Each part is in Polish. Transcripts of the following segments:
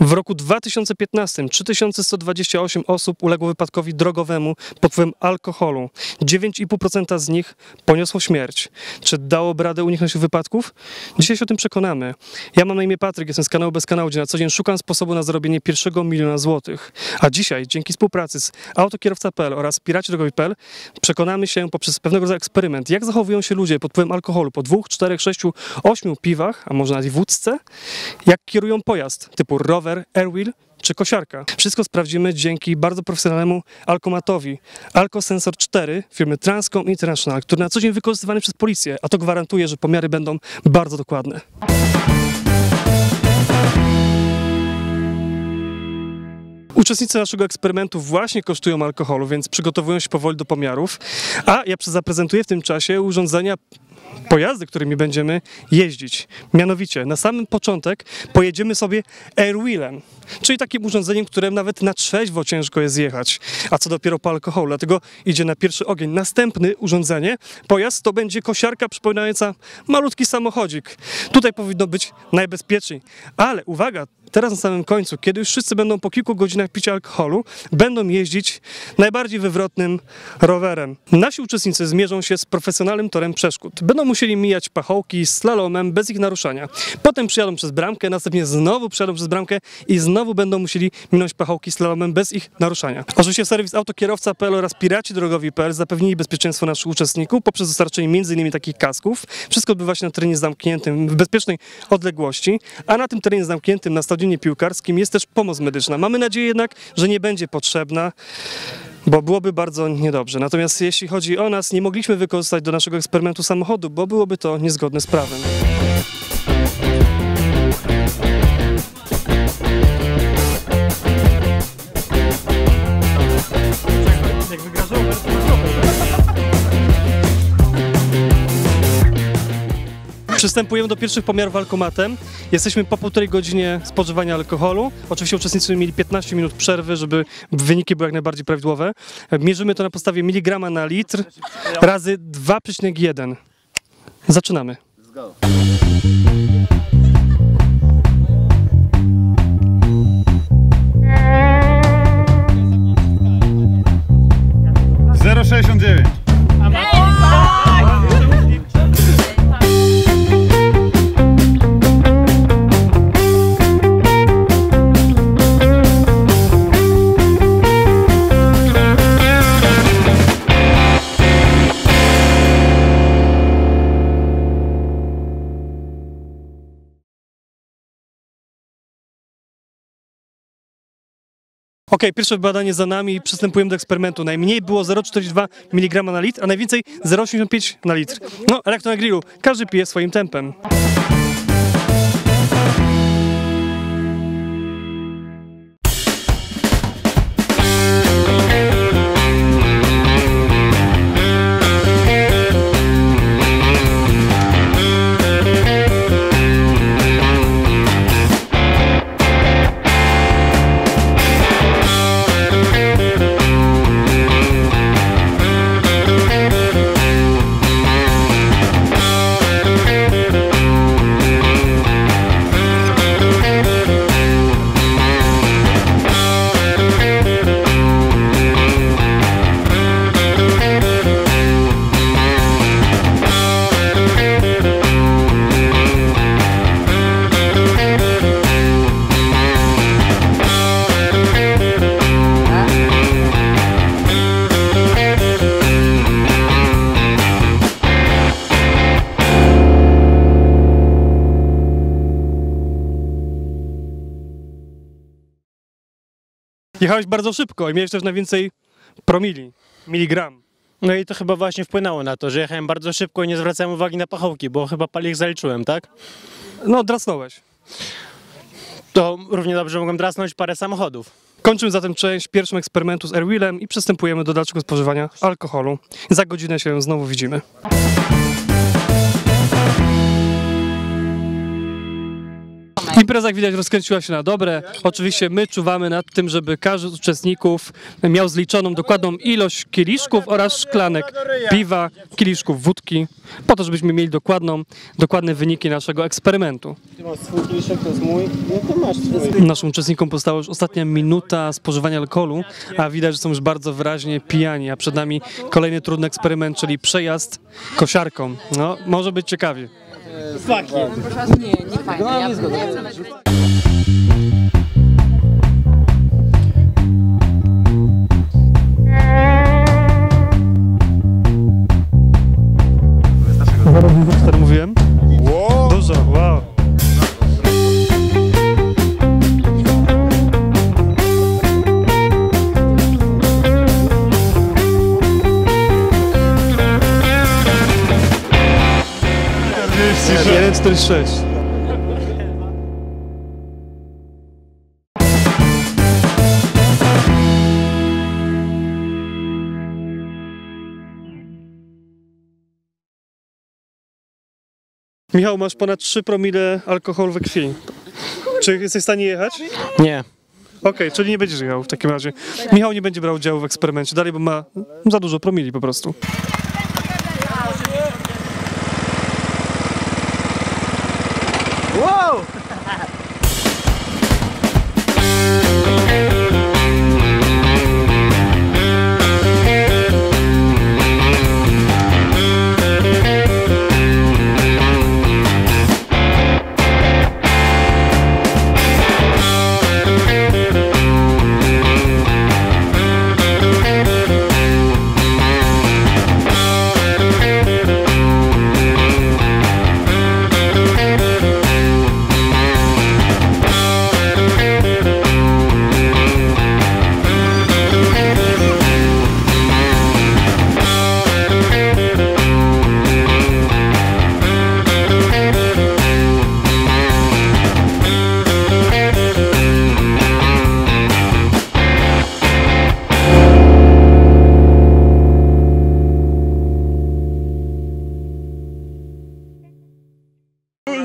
W roku 2015 3128 osób uległo wypadkowi drogowemu pod wpływem alkoholu. 9,5% z nich poniosło śmierć. Czy dałoby radę uniknąć wypadków? Dzisiaj się o tym przekonamy. Ja mam na imię Patryk, jestem z kanału Bez Kanału, gdzie na co dzień szukam sposobu na zarobienie $1 miliona złotych. A dzisiaj, dzięki współpracy z autokierowca.pl oraz piracidrogowi.pl, przekonamy się poprzez pewnego rodzaju eksperyment, jak zachowują się ludzie pod wpływem alkoholu po 2, 4, 6, 8 piwach, a może nawet i wódce, jak kierują pojazd typu rower, Airwheel czy kosiarka. Wszystko sprawdzimy dzięki bardzo profesjonalnemu alkomatowi AlcoSensor IV firmy Transcom International, który na co dzień wykorzystywany przez policję, a to gwarantuje, że pomiary będą bardzo dokładne. Uczestnicy naszego eksperymentu właśnie kosztują alkoholu, więc przygotowują się powoli do pomiarów, a ja zaprezentuję w tym czasie urządzenia, pojazdy, którymi będziemy jeździć. Mianowicie, na samym początek pojedziemy sobie Airwheelem, czyli takim urządzeniem, którym nawet na trzeźwo ciężko jest jechać, a co dopiero po alkoholu, dlatego idzie na pierwszy ogień. Następny urządzenie, pojazd, to będzie kosiarka przypominająca malutki samochodzik. Tutaj powinno być najbezpieczniej, ale uwaga, teraz na samym końcu, kiedy już wszyscy będą po kilku godzinach picia alkoholu, będą jeździć najbardziej wywrotnym rowerem. Nasi uczestnicy zmierzą się z profesjonalnym torem przeszkód. Będą musieli mijać pachołki slalomem bez ich naruszania. Potem przejadą przez bramkę, następnie znowu przejadą przez bramkę i znowu będą musieli minąć pachołki slalomem bez ich naruszania. Oczywiście serwis autokierowca.pl oraz piracidrogowi.pl zapewnili bezpieczeństwo naszych uczestników poprzez dostarczenie m.in. takich kasków. Wszystko odbywa się na terenie zamkniętym, w bezpiecznej odległości, a na tym terenie zamkniętym, na stadionie piłkarskim, jest też pomoc medyczna. Mamy nadzieję jednak, że nie będzie potrzebna, bo byłoby bardzo niedobrze. Natomiast jeśli chodzi o nas, nie mogliśmy wykorzystać do naszego eksperymentu samochodu, bo byłoby to niezgodne z prawem. Przystępujemy do pierwszych pomiarów alkomatem. Jesteśmy po 1,5 godzinie spożywania alkoholu. Oczywiście uczestnicy mieli 15 minut przerwy, żeby wyniki były jak najbardziej prawidłowe. Mierzymy to na podstawie miligrama na litr razy 2,1. Zaczynamy. Let's go. Ok, pierwsze badanie za nami i przystępujemy do eksperymentu. Najmniej było 0,42 mg na litr, a najwięcej 0,85 na litr. No, jak to na grillu, każdy pije swoim tempem. Jechałeś bardzo szybko i miałeś też najwięcej promili, miligram. No i to chyba właśnie wpłynęło na to, że jechałem bardzo szybko i nie zwracałem uwagi na pachołki, bo chyba ich zaliczyłem, tak? No, drasnąłeś. To równie dobrze mogłem drasnąć parę samochodów. Kończymy zatem część pierwszą eksperymentu z Airwheelem i przystępujemy do dalszego spożywania alkoholu. Za godzinę się znowu widzimy. I Impreza, jak widać, rozkręciła się na dobre. Oczywiście my czuwamy nad tym, żeby każdy z uczestników miał zliczoną dokładną ilość kieliszków oraz szklanek piwa, kieliszków wódki, po to, żebyśmy mieli dokładne wyniki naszego eksperymentu. Ty masz swój kieliszek, to jest mój, no to masz swój. Naszym uczestnikom pozostała już ostatnia minuta spożywania alkoholu, a widać, że są już bardzo wyraźnie pijani, a przed nami kolejny trudny eksperyment, czyli przejazd kosiarką. No, może być ciekawie. Flaki. Nie fajne. No, nie zgodę. Co mówiłem? Dużo, wow. Jeden, cztery, sześć. Michał, masz ponad 3 promile alkoholu we krwi. Czy jesteś w stanie jechać? Nie. Okej, czyli nie będziesz jechał w takim razie. Michał nie będzie brał udziału w eksperymencie dalej, bo ma za dużo promili po prostu. Wow!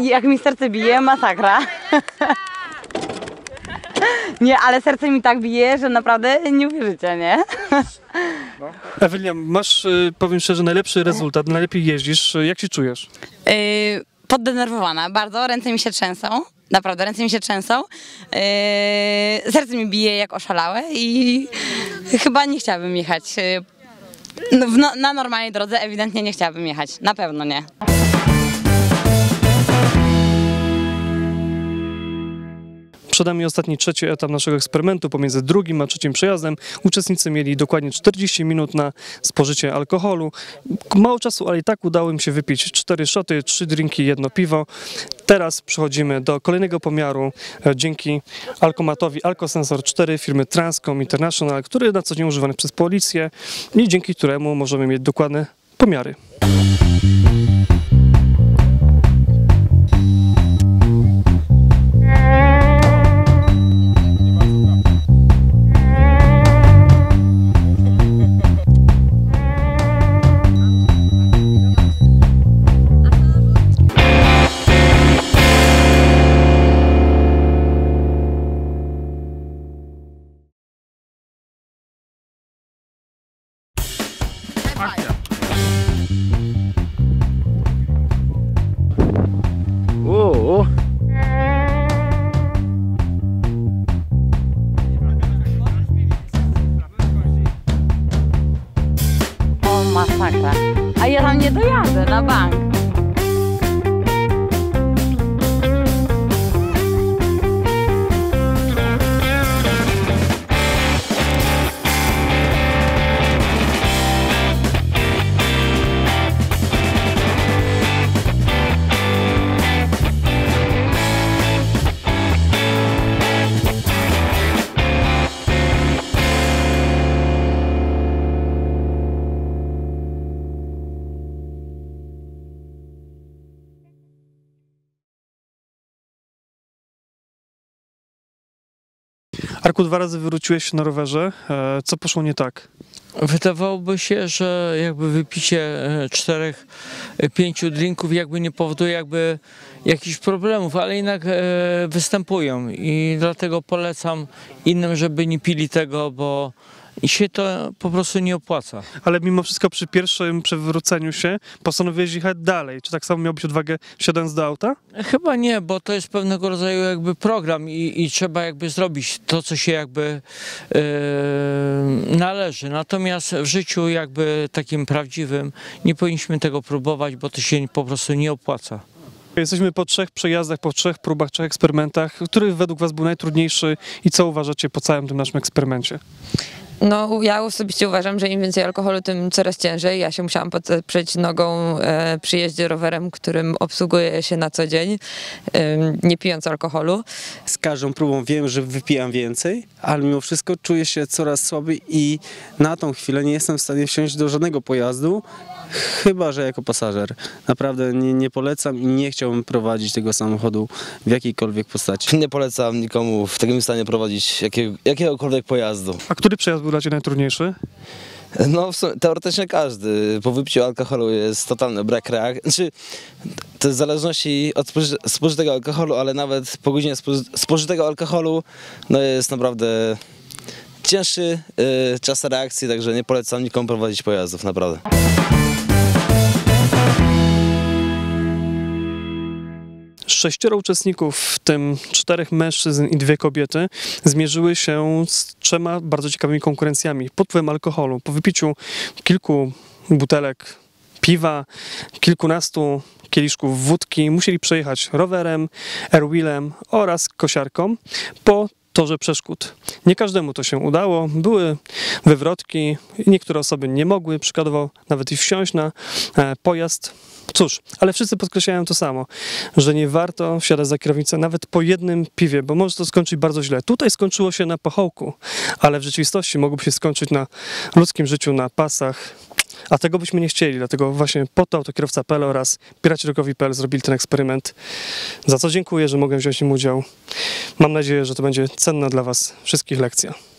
Jak mi serce bije, masakra. Nie, ale serce mi tak bije, że naprawdę nie uwierzycie, nie? No. Ewelina, masz, powiem szczerze, najlepszy rezultat, najlepiej jeździsz. Jak się czujesz? Poddenerwowana bardzo, ręce mi się trzęsą. Naprawdę, ręce mi się trzęsą. Serce mi bije jak oszalałe i chyba nie chciałabym jechać. Na normalnej drodze ewidentnie nie chciałabym jechać. Na pewno nie. Przed nami ostatni, trzeci etap naszego eksperymentu. Pomiędzy drugim a trzecim przejazdem uczestnicy mieli dokładnie 40 minut na spożycie alkoholu. Mało czasu, ale i tak udało im się wypić 4 szoty, 3 drinki, 1 piwo. Teraz przechodzimy do kolejnego pomiaru dzięki alkomatowi AlcoSensor IV firmy Transcom International, który na co dzień używany przez policję i dzięki któremu możemy mieć dokładne pomiary. Masakra. A ja tam nie dojadę na bank. Arku, 2 razy wywróciłeś się na rowerze. Co poszło nie tak? Wydawałoby się, że jakby wypicie 4-5 drinków jakby nie powoduje jakby jakichś problemów, ale jednak występują i dlatego polecam innym, żeby nie pili tego, bo się to po prostu nie opłaca. Ale mimo wszystko przy pierwszym przewróceniu się postanowiłeś jechać dalej. Czy tak samo miałbyś odwagę wsiadać do auta? Chyba nie, bo to jest pewnego rodzaju jakby program i trzeba jakby zrobić to, co się jakby należy. Natomiast w życiu jakby takim prawdziwym nie powinniśmy tego próbować, bo to się po prostu nie opłaca. Jesteśmy po 3 przejazdach, po 3 próbach, 3 eksperymentach. Który według Was był najtrudniejszy i co uważacie po całym tym naszym eksperymencie? No, ja osobiście uważam, że im więcej alkoholu, tym coraz ciężej. Ja się musiałam podeprzeć nogą przy jeździe rowerem, którym obsługuję się na co dzień, nie pijąc alkoholu. Z każdą próbą wiem, że wypijam więcej, ale mimo wszystko czuję się coraz słaby i na tą chwilę nie jestem w stanie wsiąść do żadnego pojazdu, chyba że jako pasażer. Naprawdę nie polecam i nie chciałbym prowadzić tego samochodu w jakiejkolwiek postaci. Nie polecam nikomu w takim stanie prowadzić jakiegokolwiek pojazdu. A który przejazd był dla Ciebie najtrudniejszy? No w sumie, teoretycznie każdy. Po wypiciu alkoholu jest totalny brak reakcji. Znaczy, to jest w zależności od spożytego alkoholu, ale nawet po godzinie spożytego alkoholu no jest naprawdę cięższy czas reakcji, także nie polecam nikomu prowadzić pojazdów, naprawdę. Sześcioro uczestników, w tym 4 mężczyzn i 2 kobiety, zmierzyły się z 3 bardzo ciekawymi konkurencjami pod wpływem alkoholu. Po wypiciu kilku butelek piwa, kilkunastu kieliszków wódki musieli przejechać rowerem, airwheelem oraz kosiarką po torze przeszkód. Nie każdemu to się udało, były wywrotki, niektóre osoby nie mogły, przykładowo nawet i wsiąść na pojazd. Cóż, ale wszyscy podkreślają to samo, że nie warto wsiadać za kierownicę nawet po jednym piwie, bo może to skończyć bardzo źle. Tutaj skończyło się na pachołku, ale w rzeczywistości mogłoby się skończyć na ludzkim życiu, na pasach, a tego byśmy nie chcieli, dlatego właśnie pod autokierowca.pl oraz piracidrogowi.pl zrobili ten eksperyment, za co dziękuję, że mogłem wziąć w nim udział. Mam nadzieję, że to będzie cenna dla Was wszystkich lekcja.